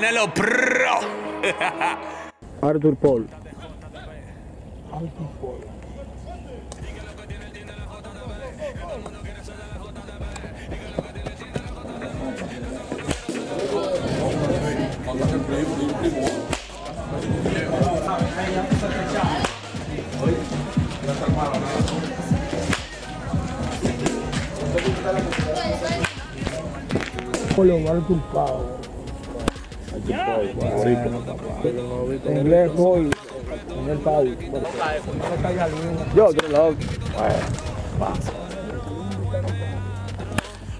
Canelo Pro. Arthur Paul. Arthur Paul. Arthur Paul. Inglés hoy. En el Paul. Yo te lo hago.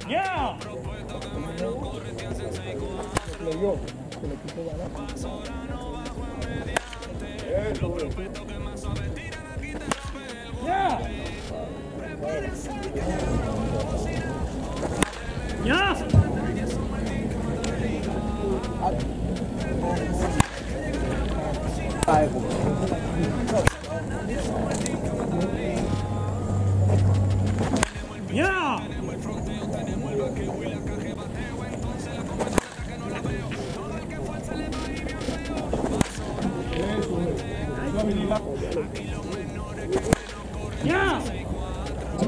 Yeah. Yeah. Yeah.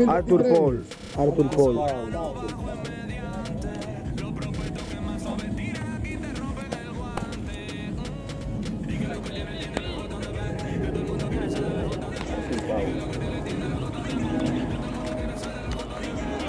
Arthur Paul. Arthur Paul.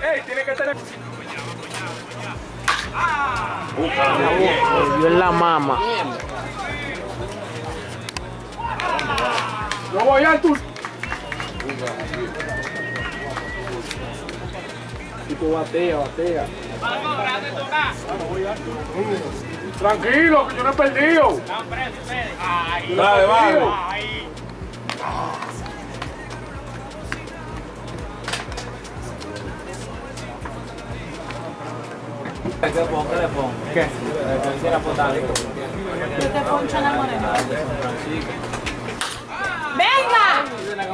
Hey, tiene que tener. Volvió en la mama. Yo voy a tu. Tipo batea, batea. Vamos, grande tocar. Tranquilo, que yo no he perdido. Están presos ustedes. Ahí. Dale, vale. Ahí. ¿Qué le pongo? ¿Qué? Quisiera apostar. Yo te poncho la moneda. ¡Venga!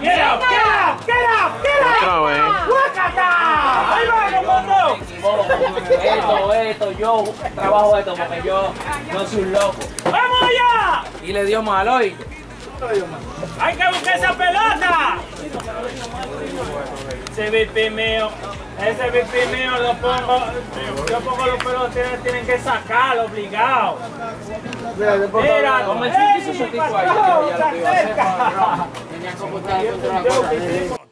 ¡Get up! ¡Get up! ¡Get up! ¡Get up! ¡Huacata! ¡Ahí va, comando! Esto, yo trabajo esto porque yo no soy un loco. ¡Vamos allá! Y le dio mal hoy. ¡Hay que buscar esa pelota! Ese BP mío, lo pongo, yo pongo los peloteros, tienen que sacar, obligado. Mira, como el chico hizo ese tipo ahí, ya lo iba a hacer, tenía como estar contra la cosa.